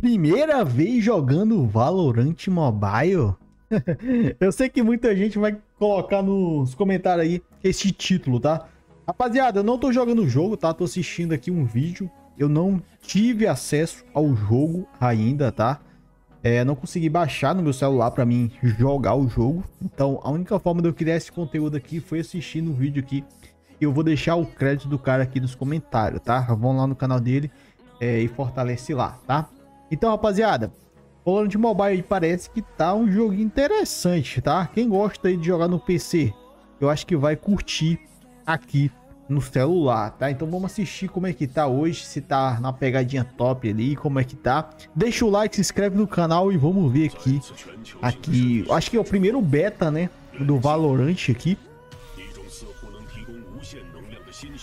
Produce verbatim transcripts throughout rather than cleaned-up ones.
Primeira vez jogando Valorant Mobile? Eu sei que muita gente vai colocar nos comentários aí esse título, tá? Rapaziada, eu não tô jogando o jogo, tá? Tô assistindo aqui um vídeo. Eu não tive acesso ao jogo ainda, tá? É, não consegui baixar no meu celular pra mim jogar o jogo. Então, a única forma de eu criar esse conteúdo aqui foi assistindo o vídeo aqui. Eu vou deixar o crédito do cara aqui nos comentários, tá? Vão lá no canal dele é, e fortalece lá, tá? Então, rapaziada, Valorant Mobile parece que tá um jogo interessante, tá? Quem gosta aí de jogar no P C, eu acho que vai curtir aqui no celular, tá? Então vamos assistir como é que tá hoje, se tá na pegadinha top ali, como é que tá. Deixa o like, se inscreve no canal e vamos ver aqui. Aqui, acho que é o primeiro beta, né? Do Valorant aqui.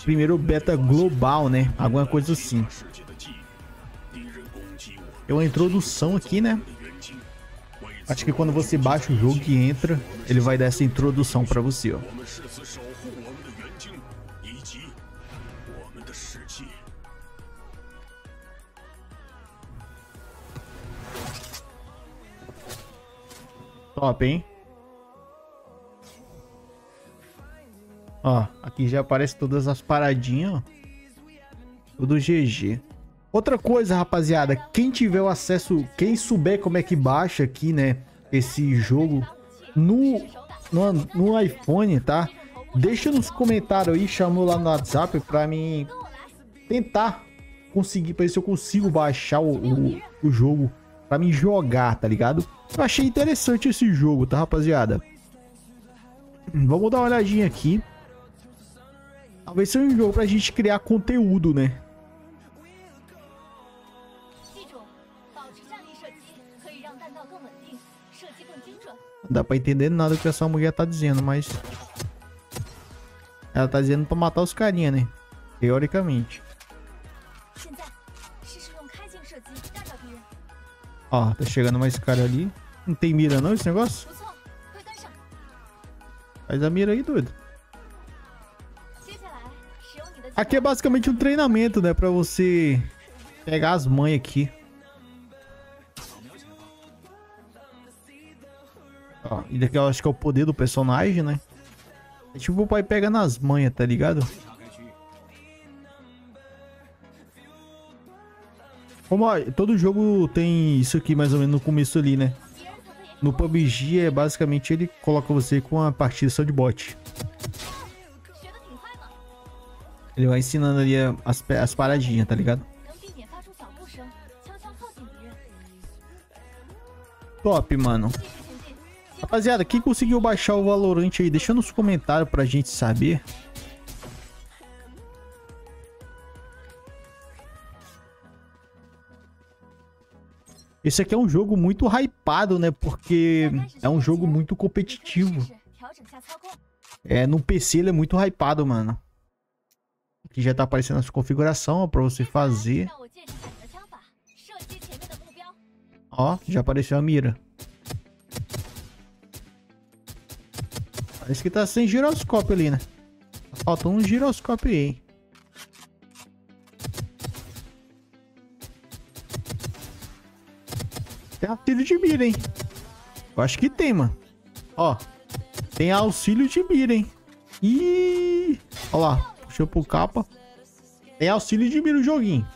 Primeiro beta global, né? Alguma coisa assim. É uma introdução aqui, né? Acho que quando você baixa o jogo e entra, ele vai dar essa introdução pra você, ó. Top, hein? Ó, aqui já aparece todas as paradinhas, ó. Tudo G G. Outra coisa, rapaziada, quem tiver o acesso, quem souber como é que baixa aqui, né, esse jogo no, no, no iPhone, tá? Deixa nos comentários aí, chamou lá no WhatsApp pra mim tentar conseguir, pra ver se eu consigo baixar o, o, o jogo pra mim jogar, tá ligado? Eu achei interessante esse jogo, tá, rapaziada? Vamos dar uma olhadinha aqui. Talvez seja um jogo pra gente criar conteúdo, né? Não dá pra entender nada do que essa mulher tá dizendo, mas... ela tá dizendo pra matar os carinha, né? Teoricamente. Ó, tá chegando mais cara ali. Não tem mira não esse negócio? Faz a mira aí, doido. Aqui é basicamente um treinamento, né? Pra você pegar as mães aqui. Ó, e daqui eu acho que é o poder do personagem, né? É tipo o pai pega nas manhas, tá ligado? Como ó, todo jogo tem isso aqui mais ou menos no começo ali, né? No P U B G é basicamente ele coloca você com a partida só de bot. Ele vai ensinando ali as, as paradinhas, tá ligado? Top, mano. Rapaziada, quem conseguiu baixar o Valorant aí, deixa nos comentários pra gente saber. Esse aqui é um jogo muito hypado, né? Porque é um jogo muito competitivo. É, no P C ele é muito hypado, mano. Aqui já tá aparecendo as configurações, ó, pra você fazer. Ó, já apareceu a mira. Parece que tá sem giroscópio ali, né? Tá faltando um giroscópio aí, hein? Tem auxílio de mira, hein? Eu acho que tem, mano. Ó, tem auxílio de mira, hein? Ih! Ó lá, puxou pro capa. Tem auxílio de mira o joguinho.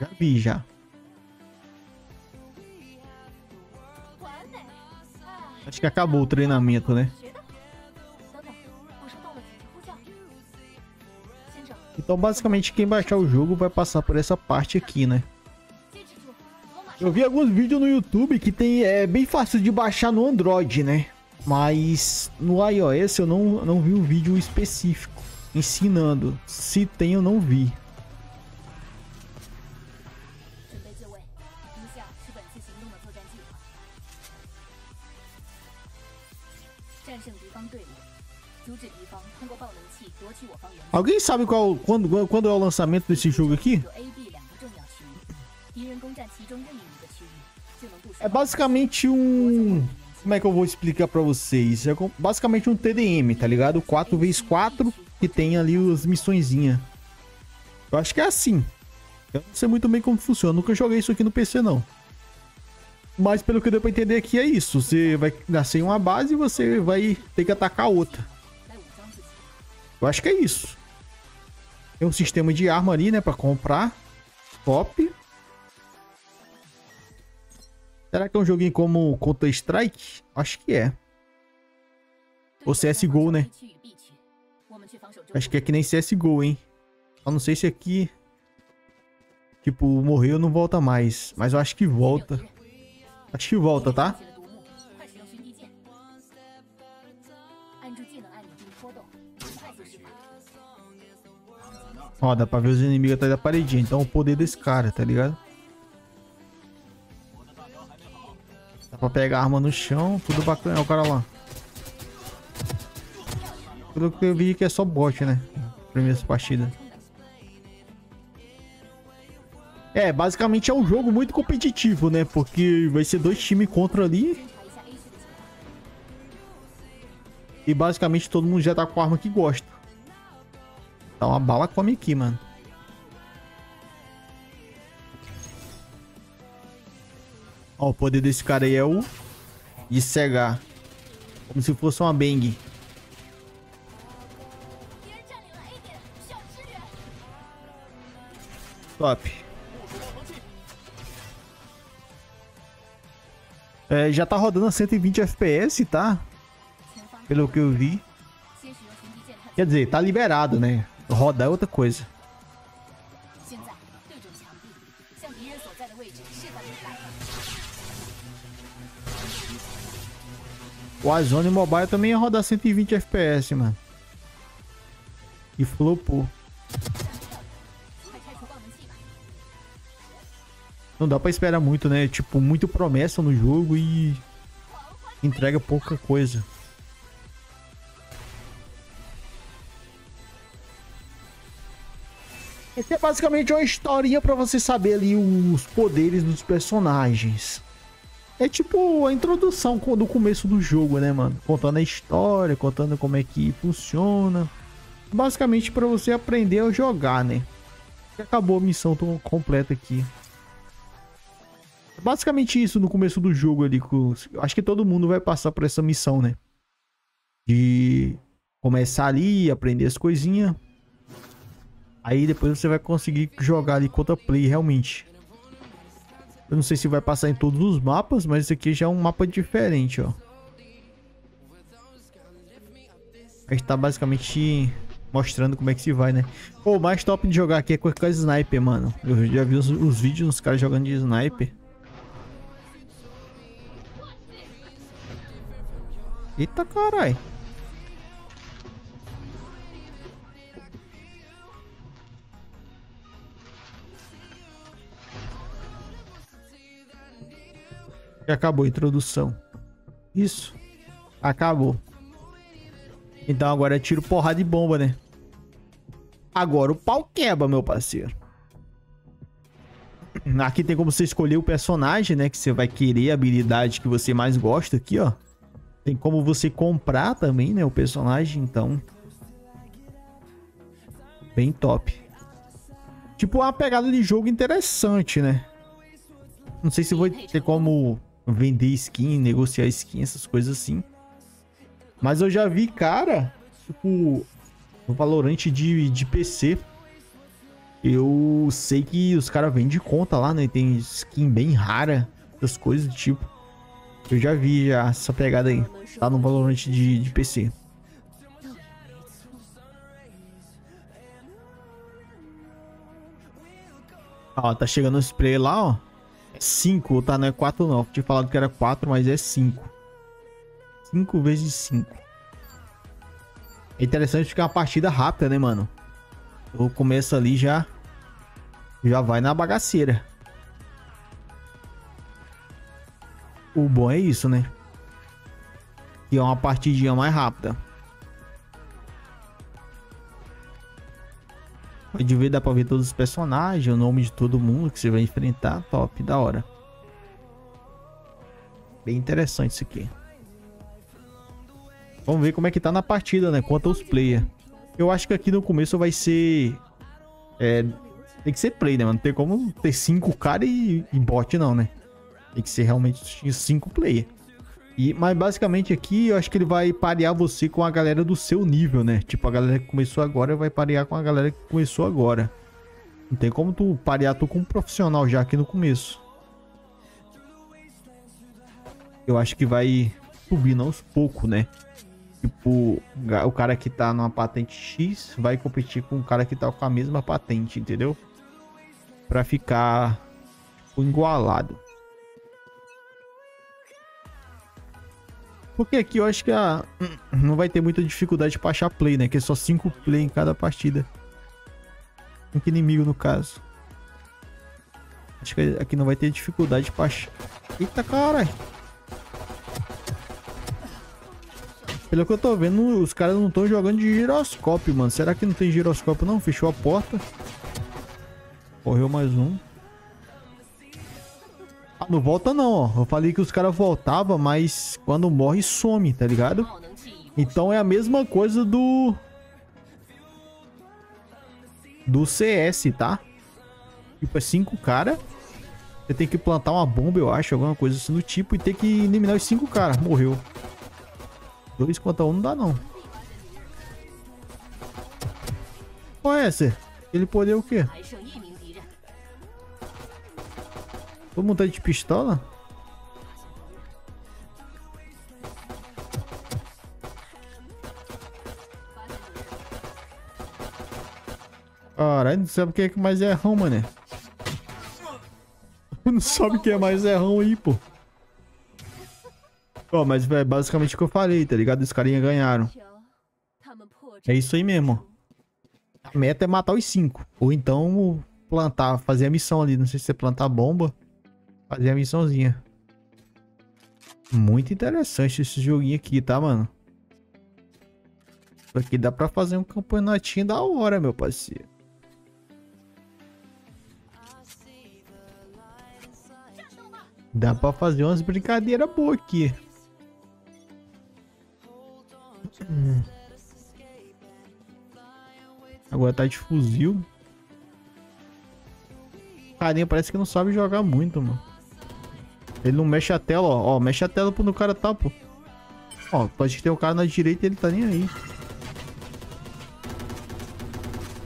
Já vi, já. Acho que acabou o treinamento, né? Então, basicamente, quem baixar o jogo vai passar por essa parte aqui, né? Eu vi alguns vídeos no YouTube que tem... é bem fácil de baixar no Android, né? Mas no iOS eu não, não vi um vídeo específico ensinando. Se tem, eu não vi. Alguém sabe qual quando, quando é o lançamento desse jogo aqui? É basicamente um... como é que eu vou explicar pra vocês? É basicamente um T D M, tá ligado? quatro por quatro, que tem ali as missõezinhas. Eu acho que é assim. Eu não sei muito bem como funciona, nunca joguei isso aqui no P C não. Mas pelo que deu pra entender aqui é isso, você vai nascer em uma base e você vai ter que atacar outra. Eu acho que é isso. Tem um sistema de arma ali, né, pra comprar. Top. Será que é um joguinho como Counter Strike? Acho que é. Ou C S G O, né? Acho que é que nem C S G O, hein? Só não sei se aqui... Tipo, morreu não volta mais. Mas eu acho que volta. Acho que volta, tá? Ó, dá pra ver os inimigos atrás da paredinha. Então o poder desse cara, tá ligado? Dá pra pegar a arma no chão. Tudo bacana. Olha o cara lá. Pelo que eu vi que é só bot, né? Primeiras partidas. É, basicamente é um jogo muito competitivo, né? Porque vai ser dois times contra ali. E basicamente todo mundo já tá com a arma que gosta. Então a bala come aqui, mano. Ó, o poder desse cara aí é o... de cegar. Como se fosse uma bang. Top. É, já tá rodando a cento e vinte F P S, tá? Pelo que eu vi. Quer dizer, tá liberado, né? Rodar é outra coisa. O Azone Mobile também ia rodar cento e vinte F P S, mano. E flopou. Não dá pra esperar muito, né? Tipo, muito promessa no jogo e entrega pouca coisa. Esse é basicamente uma historinha pra você saber ali os poderes dos personagens. É tipo a introdução do começo do jogo, né, mano? Contando a história, contando como é que funciona. Basicamente pra você aprender a jogar, né? Acabou a missão completa aqui. Basicamente isso no começo do jogo ali. Acho que todo mundo vai passar por essa missão, né? De começar ali, aprender as coisinhas. Aí depois você vai conseguir jogar ali contra play realmente. Eu não sei se vai passar em todos os mapas, mas esse aqui já é um mapa diferente, ó. A gente tá basicamente mostrando como é que se vai, né? Pô, o mais top de jogar aqui é com a sniper, mano. Eu já vi os, os vídeos dos caras jogando de sniper. Eita, carai. Já acabou a introdução. Isso. Acabou. Então agora é tiro, porrada e bomba, né? Agora o pau quebra, meu parceiro. Aqui tem como você escolher o personagem, né? Que você vai querer, a habilidade que você mais gosta aqui, ó. Tem como você comprar também, né, o personagem, então... Bem top. Tipo, uma pegada de jogo interessante, né? Não sei se vou ter como vender skin, negociar skin, essas coisas assim. Mas eu já vi, cara, tipo, no Valorant de, de P C. Eu sei que os caras vendem de conta lá, né? Tem skin bem rara, essas coisas do tipo. Eu já vi já essa pegada aí. Tá no Valorant de, de P C. Ó, tá chegando o spray lá, ó. É cinco, tá? Não é quatro não. Tinha falado que era quatro, mas é cinco. cinco vezes cinco. É interessante ficar uma partida rápida, né, mano? Eu começo ali já... Já vai na bagaceira. O bom é isso, né? Que é uma partidinha mais rápida. Pode ver, dá pra ver todos os personagens, o nome de todo mundo que você vai enfrentar. Top, da hora. Bem interessante isso aqui. Vamos ver como é que tá na partida, né? Quanto aos players. Eu acho que aqui no começo vai ser... É, Tem que ser play, né, mano? Não tem como ter cinco cara e, e bot, não, né? Tem que ser realmente cinco player. E, mas basicamente aqui eu acho que ele vai parear você com a galera do seu nível, né? Tipo, a galera que começou agora vai parear com a galera que começou agora. Não tem como tu parear tu com um profissional já aqui no começo. Eu acho que vai subindo aos poucos, né? Tipo, o cara que tá numa patente X vai competir com o cara que tá com a mesma patente, entendeu? Pra ficar tipo, igualado. Porque aqui eu acho que a... não vai ter muita dificuldade pra achar play, né? Que é só cinco play em cada partida. Cinco inimigo, no caso. Acho que aqui não vai ter dificuldade pra achar. Eita, caralho! Pelo que eu tô vendo, os caras não estão jogando de giroscópio, mano. Será que não tem giroscópio, não? Fechou a porta. Correu mais um. Ah, não volta não, ó. Eu falei que os caras voltavam, mas quando morre, some, tá ligado? Então é a mesma coisa do... do C S, tá? Tipo, é cinco caras. Você tem que plantar uma bomba, eu acho, alguma coisa assim do tipo. E tem que eliminar os cinco caras. Morreu. Dois contra um não dá, não. Qual é essa? Ele poder o quê? Vou montar de pistola? Caralho, não sabe o que é que mais é rão, mané. Não sabe o que é mais é rão aí, pô. Ó, oh, mas é basicamente o que eu falei, tá ligado? Os carinha ganharam. É isso aí mesmo. A meta é matar os cinco. Ou então plantar, fazer a missão ali. Não sei se é plantar bomba. Fazer a missãozinha. Muito interessante esse joguinho aqui, tá, mano? Isso aqui dá pra fazer um campeonatinho da hora, meu parceiro. Dá pra fazer umas brincadeiras boas aqui. Hum. Agora tá de fuzil. Carinha parece que não sabe jogar muito, mano. Ele não mexe a tela, ó. Ó, mexe a tela quando o cara tá, pô. Ó, pode ter um cara na direita e ele tá nem aí.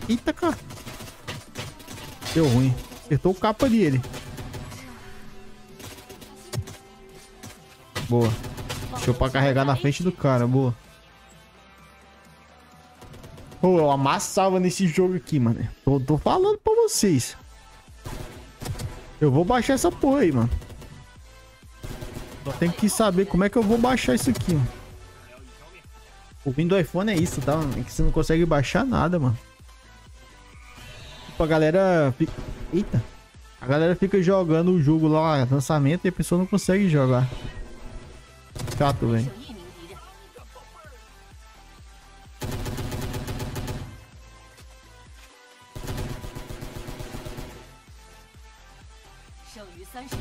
Eita, cara. Deu ruim. Acertou o capa ali, ele. Boa. Deixou pra carregar na frente do cara, boa. Pô, eu amassava nesse jogo aqui, mano. Tô, tô falando pra vocês. Eu vou baixar essa porra aí, mano. Só tem que saber como é que eu vou baixar isso aqui, mano. O ruim do iPhone é isso, tá? É que você não consegue baixar nada, mano. Tipo, a galera fica... Eita. A galera fica jogando o jogo lá, lançamento, e a pessoa não consegue jogar. Chato, velho.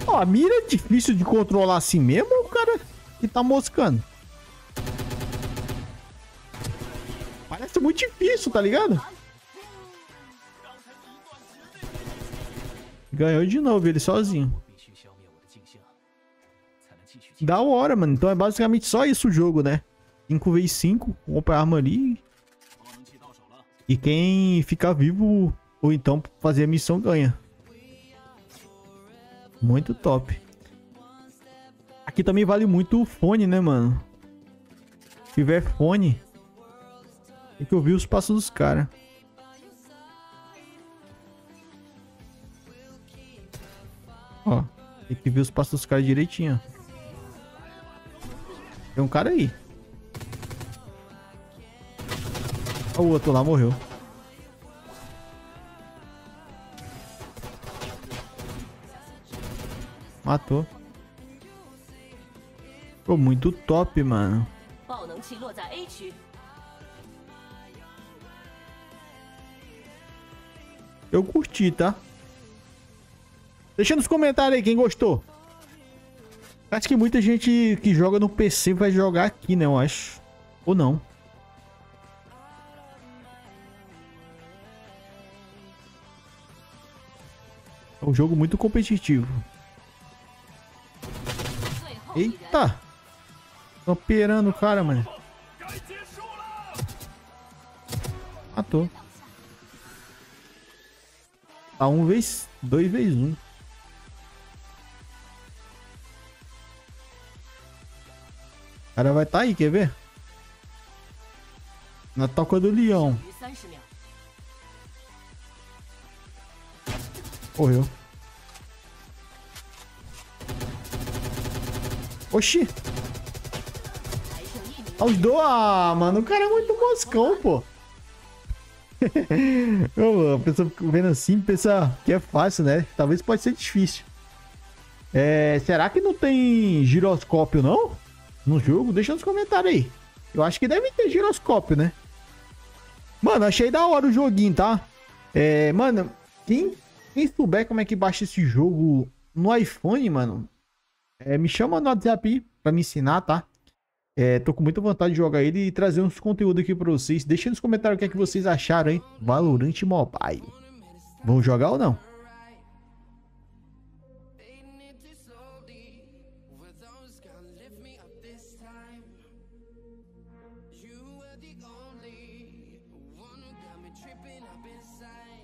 Ó, a mira é difícil de controlar assim mesmo, o cara que tá moscando. Parece muito difícil, tá ligado? Ganhou de novo ele sozinho. Da hora, mano. Então é basicamente só isso o jogo, né? cinco contra cinco. Compra a arma ali. E quem ficar vivo ou então fazer a missão ganha. Muito top. Aqui também vale muito o fone, né, mano? Se tiver fone, tem que ouvir os passos dos caras. Ó, tem que ver os passos dos caras direitinho. Tem um cara aí. O outro lá morreu. Matou. Ficou muito top, mano. Eu curti, tá? Deixa nos comentários aí quem gostou. Acho que muita gente que joga no P C vai jogar aqui, né? Eu acho. Ou não. É um jogo muito competitivo. Eita! Tô operando o cara, mano. Matou. Tá um vez... Dois vezes um. O cara vai estar tá aí, quer ver? Na toca do leão. Correu. Oxi. Aos dois. Ah, mano. O cara é muito moscão, pô. A pessoa vendo assim pensa que é fácil, né? Talvez pode ser difícil. É, será que não tem giroscópio, não? No jogo? Deixa nos comentários aí. Eu acho que deve ter giroscópio, né? Mano, achei da hora o joguinho, tá? É, mano, quem, quem souber como é que baixa esse jogo no iPhone, mano, é, me chama no WhatsApp aí pra me ensinar, tá? É, tô com muita vontade de jogar ele e trazer uns conteúdos aqui pra vocês. Deixa nos comentários o que é que vocês acharam, hein? Valorant Mobile. Vão jogar ou não? You were the only one who got me tripping up inside.